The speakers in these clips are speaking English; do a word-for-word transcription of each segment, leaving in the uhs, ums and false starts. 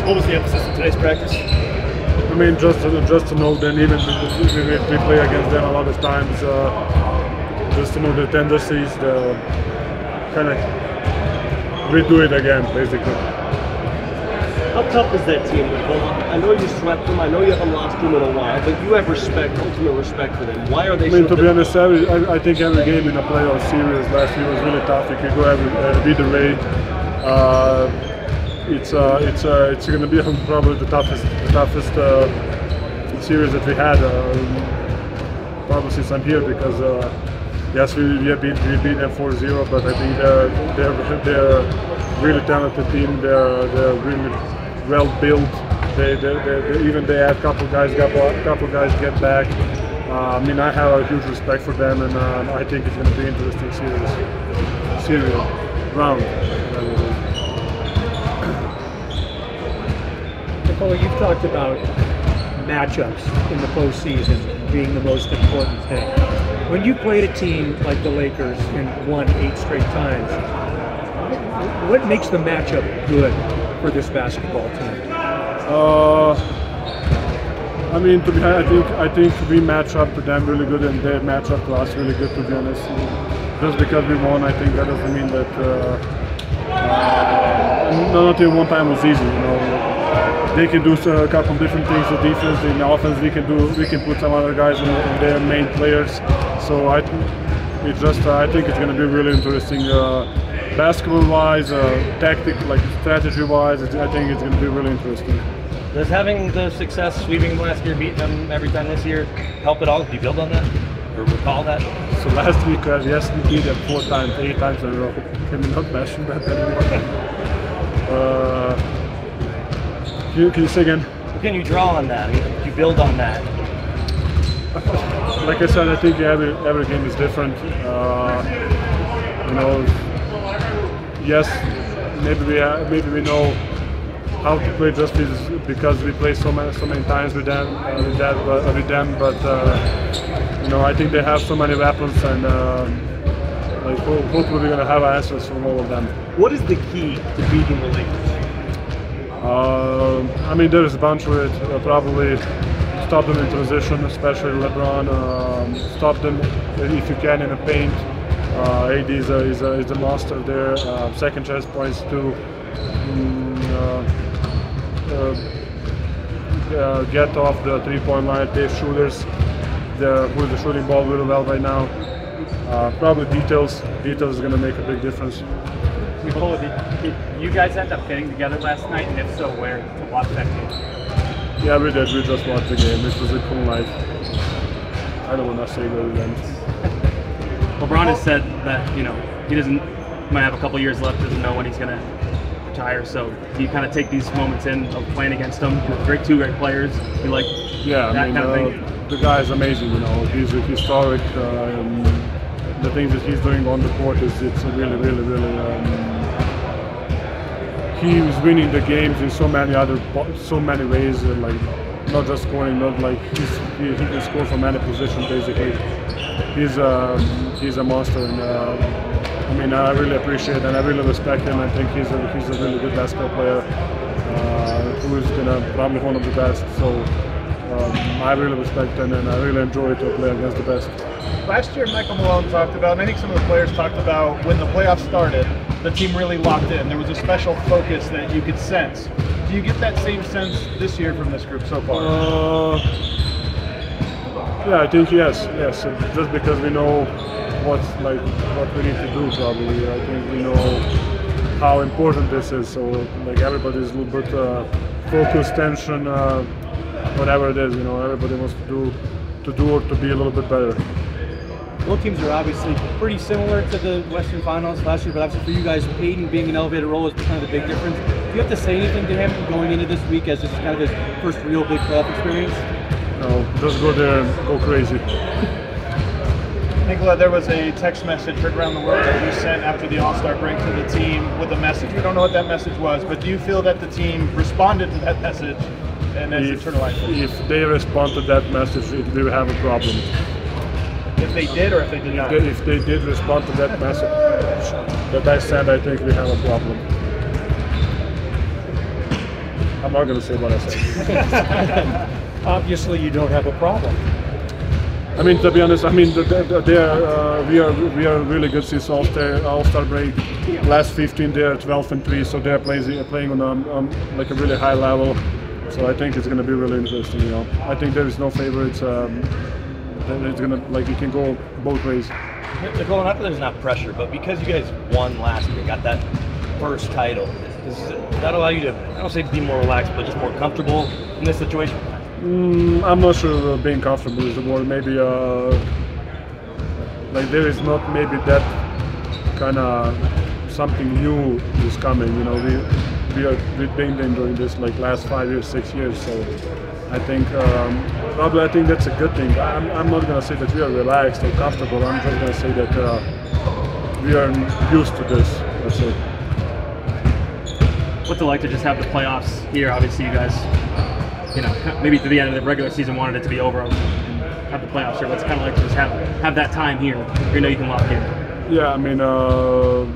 What was the emphasis in today's practice? I mean, just to, just to know them, even if we, we play against them a lot of times, uh, just to know the tendencies, the kind of redo it again, basically. How tough is that team, Nikola? I know you swept them, I know you haven't lost them in a while, but you have respect, ultimate respect for them. Why are they I mean, so to be honest, every, I, I think every game in a playoff series last year was really tough. You could go every, uh, either way. Uh, It's uh, it's uh, it's going to be probably the toughest the toughest uh, series that we had um, probably since I'm here, because uh, yes, we we beat we beat them four zero, but I think they're they're they're a really talented team. They're they're really well built. They they, they, they even they had a couple guys got a couple guys get back. Uh, I mean, I have a huge respect for them, and uh, I think it's going to be an interesting series series round. Well, you've talked about matchups in the postseason being the most important thing. When you played a team like the Lakers and won eight straight times, what makes the matchup good for this basketball team? Uh, I mean, to be, I think I think we match up to them really good, and they match up to us really good. To be honest, just because we won, I think that doesn't mean that. Uh, uh, not even one time was easy, you know. They can do a couple different things on defense. In the offense, we can do we can put some other guys on their main players. So I, it just uh, I think it's going to be really interesting, uh, basketball-wise, uh, tactic, like strategy-wise. I think it's going to be really interesting. Does having the success sweeping last year, beating them every time this year, help at all? Do you build on that or recall that? So last week, uh, yes, we beat them four times, eight times in a row. Can we not mention that anymore? uh, You, can you say again? Can you draw on that? Can you build on that? Like I said, I think every every game is different. Uh, you know, yes, maybe we have, maybe we know how to play just because we play so many so many times with them uh, with that uh, with them. But uh, you know, I think they have so many weapons, and uh, like hopefully we're gonna have answers from all of them. What is the key to beating the Lakers? Uh, I mean, there is a bunch with it. Uh, probably stop them in transition, especially LeBron. Um, stop them if you can in the paint. Uh, A D is a, is, a, is a master there. Uh, second chance points too. Um, uh, uh, uh, get off the three-point line. They shooters. They're with the shooting ball really well right now. Uh, probably details. Details is going to make a big difference. Nikola, did, did you guys end up getting together last night, and if so, where to watch that game? Yeah, we did. We just watched the game. It was a cool night. I don't want to say where we went. LeBron has said that, you know, he doesn't might have a couple years left, doesn't know when he's going to retire. So you kind of take these moments in of playing against him. Great, two great players. You like yeah, that I mean, kind of uh, thing. The guy is amazing. You know, he's a historic. Um, the things that he's doing on the court is it's really, really, really. Um, He was winning the games in so many other, so many ways, uh, like not just scoring, not like he's, he, he can score from any position basically. He's a he's a monster, and uh, I mean I really appreciate and I really respect him. I think he's a he's a really good basketball player, uh, who is gonna probably one of the best. So um, I really respect him, and I really enjoy to play against the best. Last year, Michael Malone talked about, and I think some of the players talked about, when the playoffs started, the team really locked in. There was a special focus that you could sense. Do you get that same sense this year from this group so far? Uh, yeah, I think yes, yes. Just because we know what's like what we need to do, probably. I think we know how important this is. So like everybody's a little bit uh, focused, tension, uh, whatever it is. You know, everybody wants to do to do or to be a little bit better. Both teams are obviously pretty similar to the Western Finals last year, but obviously for you guys, Aiden being an elevator role is kind of the big difference. Do you have to say anything to him going into this week as this is kind of his first real big playoff experience? No, just go there and go crazy. Nikola, there was a text message heard around the world that you sent after the All-Star break to the team with a message. We don't know what that message was, but do you feel that the team responded to that message and then internalized it? If they respond to that message, we will have a problem. If they did, or if they did not? If they did respond to that message that I sent, I think we have a problem. I'm not going to say what I said. Obviously, you don't have a problem. I mean, to be honest, I mean, they are, uh, we are we are really good since All-Star All Star break. Last fifteen, they are twelve and three, so they are playing playing on a, um, like a really high level. So I think it's going to be really interesting. You know, I think there is no favorites. Um, it's going to like it can go both ways. Nikola, not that there's not pressure, but because you guys won last year, got that first title, does that allow you to, I don't say be more relaxed, but just more comfortable in this situation? Mm, I'm not sure being comfortable is the word. Maybe uh, like there is not maybe that kind of something new is coming. You know, we we are we've been doing this like last five years, six years. So I think um, probably I think that's a good thing. I'm I'm not gonna say that we are relaxed or comfortable. I'm just gonna say that uh, we are used to this. That's it. What's it like to just have the playoffs here? Obviously, you guys. You know, maybe to the end of the regular season, wanted it to be over and have the playoffs here. But it's kind of like to just have have that time here, where you know you can lock in. Yeah, I mean, uh,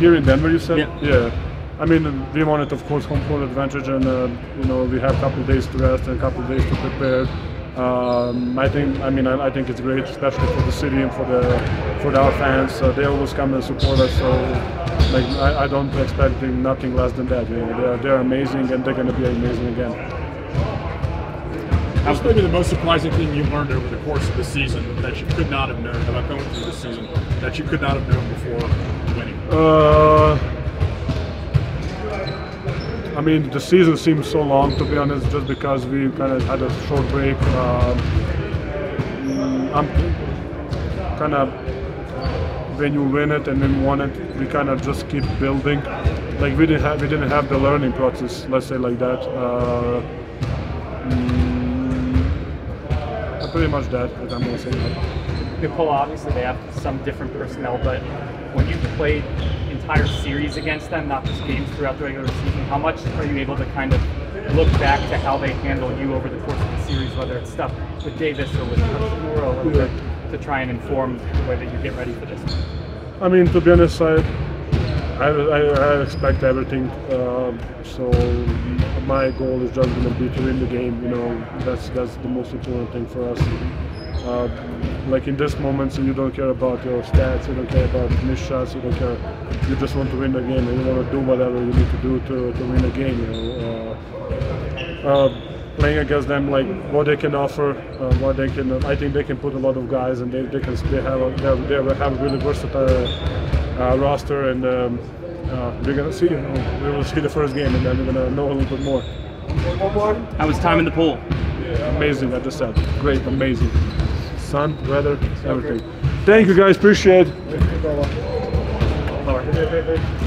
here in Denver, you said. Yeah. yeah. I mean, we wanted, of course, home court advantage, and uh, you know, we have a couple of days to rest and a couple of days to prepare. Um, I think, I mean, I, I think it's great, especially for the city and for the for our fans. Uh, they always come and support us. So. Like, I, I don't expect nothing less than that. You know, they're, they're amazing, and they're going to be amazing again. What's maybe the most surprising thing you learned over the course of the season that you could not have known about going through the season that you could not have known before winning? Uh, I mean, the season seems so long, to be honest, just because we kind of had a short break. Uh, I'm kind of. When you win it and then won it, we kind of just keep building. Like we didn't have, we didn't have the learning process. Let's say like that. Uh, mm, pretty much that. That I'm gonna say. Nikola, obviously they have some different personnel, but when you played entire series against them, not just games throughout the regular season, how much are you able to kind of look back to how they handle you over the course of the series, whether it's stuff with Davis or with Josh Moro or with? To try and inform the way that you get ready for this? I mean, to be honest, I I, I, I expect everything. Uh, so my goal is just going to be to win the game. You know, that's that's the most important thing for us. Uh, like in this moment, so you don't care about your stats, you don't care about missed shots, you don't care. You just want to win the game, and you want to do whatever you need to do to to win the game. You know. Uh, uh, Playing against them, like what they can offer, uh, what they can, uh, I think they can put a lot of guys, and they they can they have a, they have, they have a really versatile uh, roster, and um, uh, we're gonna see. You know, we will see the first game, and then we're gonna know a little bit more. How was time in the pool? Yeah, amazing, I just said, great, amazing. Sun, weather, everything. Thank you guys, appreciate it.